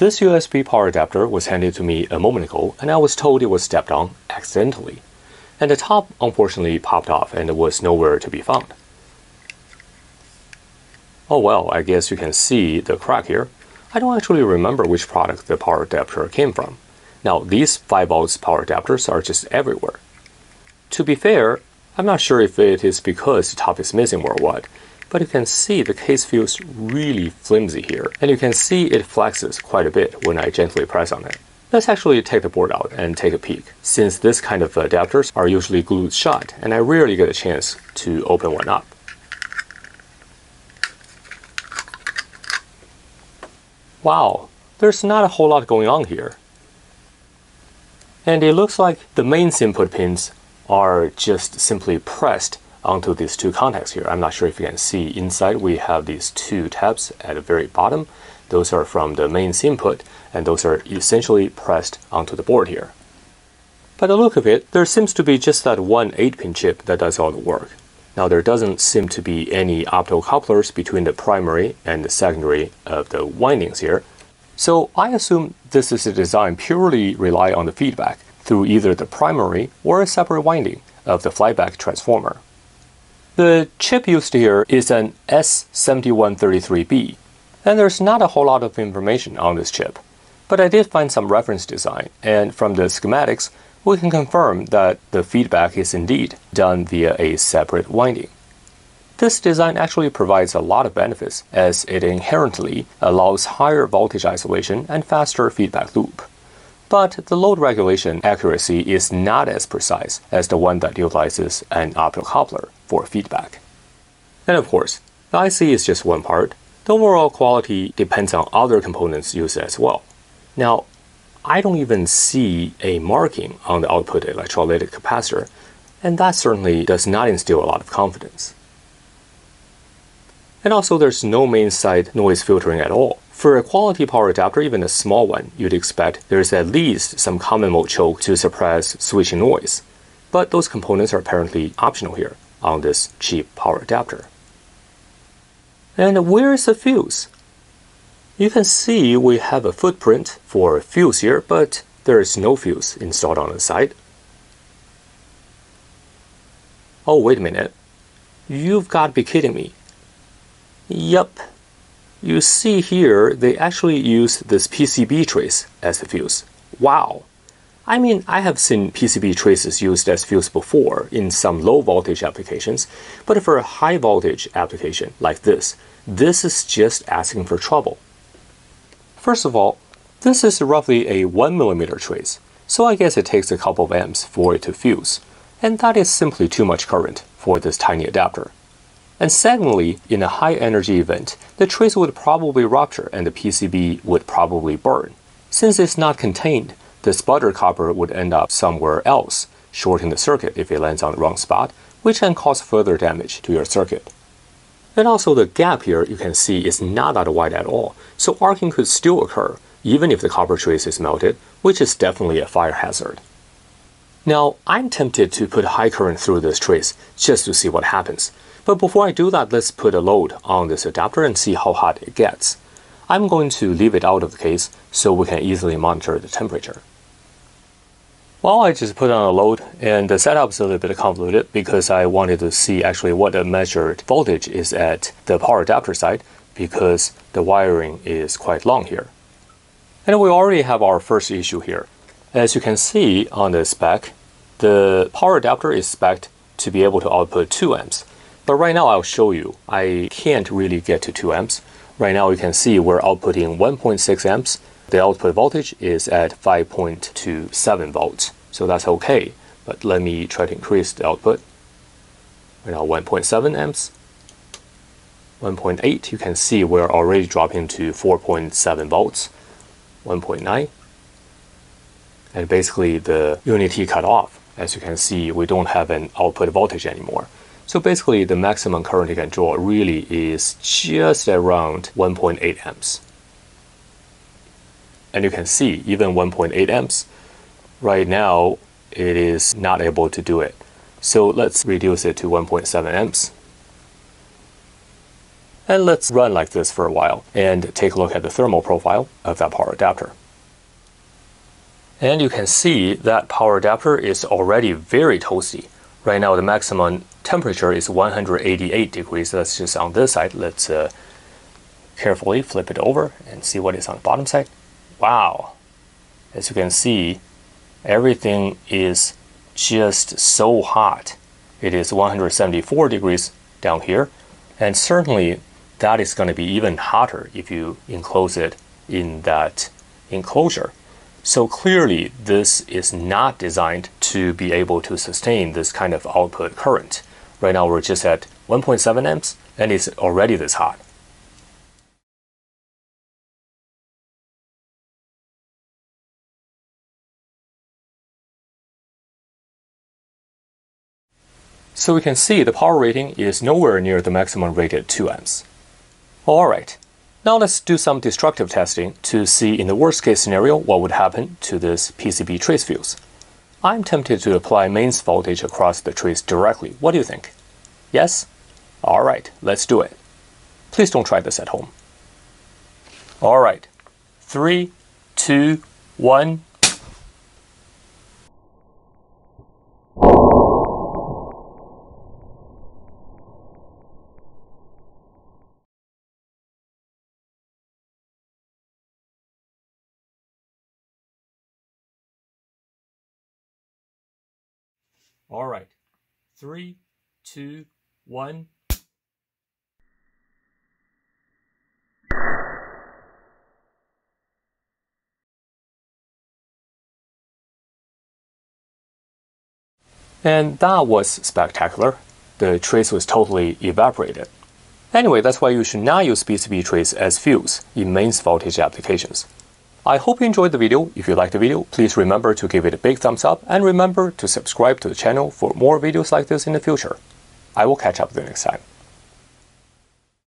This USB power adapter was handed to me a moment ago, and I was told it was stepped on accidentally, and the top unfortunately popped off and was nowhere to be found. Oh well, I guess you can see the crack here. I don't actually remember which product the power adapter came from. Now, these 5V power adapters are just everywhere. To be fair, I'm not sure if it is because the top is missing or what, but you can see the case feels really flimsy here, and you can see it flexes quite a bit when I gently press on it. Let's actually take the board out and take a peek, since this kind of adapters are usually glued shut, and I rarely get a chance to open one up. Wow, there's not a whole lot going on here. And it looks like the main input pins are just simply pressed onto these two contacts here. I'm not sure if you can see inside, we have these two tabs at the very bottom. Those are from the main input, and those are essentially pressed onto the board here. By the look of it, there seems to be just that one 8-pin chip that does all the work. Now, there doesn't seem to be any optocouplers between the primary and the secondary of the windings here. So I assume this is a design purely rely on the feedback through either the primary or a separate winding of the flyback transformer. The chip used here is an S7133B, and there's not a whole lot of information on this chip, but I did find some reference design, and from the schematics, we can confirm that the feedback is indeed done via a separate winding. This design actually provides a lot of benefits, as it inherently allows higher voltage isolation and faster feedback loop. But the load regulation accuracy is not as precise as the one that utilizes an optocoupler for feedback. And of course, the IC is just one part. The overall quality depends on other components used as well. Now, I don't even see a marking on the output electrolytic capacitor, and that certainly does not instill a lot of confidence. And also, there's no main side noise filtering at all. For a quality power adapter, even a small one, you'd expect there's at least some common mode choke to suppress switching noise, but those components are apparently optional here on this cheap power adapter. And where is the fuse? You can see we have a footprint for a fuse here, but there is no fuse installed on the side. Oh, wait a minute. You've got to be kidding me. Yep. You see here, they actually use this PCB trace as the fuse. Wow. I mean, I have seen PCB traces used as fuse before in some low voltage applications, but for a high voltage application like this, this is just asking for trouble. First of all, this is roughly a 1mm trace, so I guess it takes a couple of amps for it to fuse, and that is simply too much current for this tiny adapter. And secondly, in a high energy event, the trace would probably rupture and the PCB would probably burn. Since it's not contained, the sputter copper would end up somewhere else, shorting the circuit if it lands on the wrong spot, which can cause further damage to your circuit. And also, the gap here you can see is not that wide at all, so arcing could still occur even if the copper trace is melted, which is definitely a fire hazard. Now, I'm tempted to put high current through this trace just to see what happens, but before I do that, let's put a load on this adapter and see how hot it gets. I'm going to leave it out of the case so we can easily monitor the temperature. Well, I just put on a load, and the setup is a little bit convoluted because I wanted to see actually what the measured voltage is at the power adapter side, because the wiring is quite long here. And we already have our first issue here. As you can see on the spec, the power adapter is spec'd to be able to output 2 amps. But right now I'll show you, I can't really get to 2 amps. Right now you can see we're outputting 1.6 amps. The output voltage is at 5.27 volts, so that's okay. But let me try to increase the output. Right now, 1.7 amps, 1.8. You can see we're already dropping to 4.7 volts, 1.9, and basically the unity cut off. As you can see, we don't have an output voltage anymore. So basically, the maximum current you can draw really is just around 1.8 amps. And you can see, even 1.8 amps, right now, it is not able to do it. So let's reduce it to 1.7 amps. And let's run like this for a while and take a look at the thermal profile of that power adapter. And you can see that power adapter is already very toasty. Right now the maximum temperature is 188 degrees. That's just on this side. Let's carefully flip it over and see what is on the bottom side. Wow! As you can see, everything is just so hot. It is 174 degrees down here, and certainly that is going to be even hotter if you enclose it in that enclosure. So clearly this is not designed to be able to sustain this kind of output current. Right now we're just at 1.7 amps and it's already this hot. So we can see the power rating is nowhere near the maximum rated 2 amps. Alright, now let's do some destructive testing to see in the worst case scenario what would happen to this PCB trace fuse. I'm tempted to apply mains voltage across the trace directly. What do you think? Yes? Alright, let's do it. Please don't try this at home. Alright, 3, 2, 1... All right, 3, 2, 1. And that was spectacular. The trace was totally evaporated. Anyway, that's why you should not use PCB trace as fuse in mains voltage applications. I hope you enjoyed the video. If you liked the video, please remember to give it a big thumbs up and remember to subscribe to the channel for more videos like this in the future. I will catch up with you next time.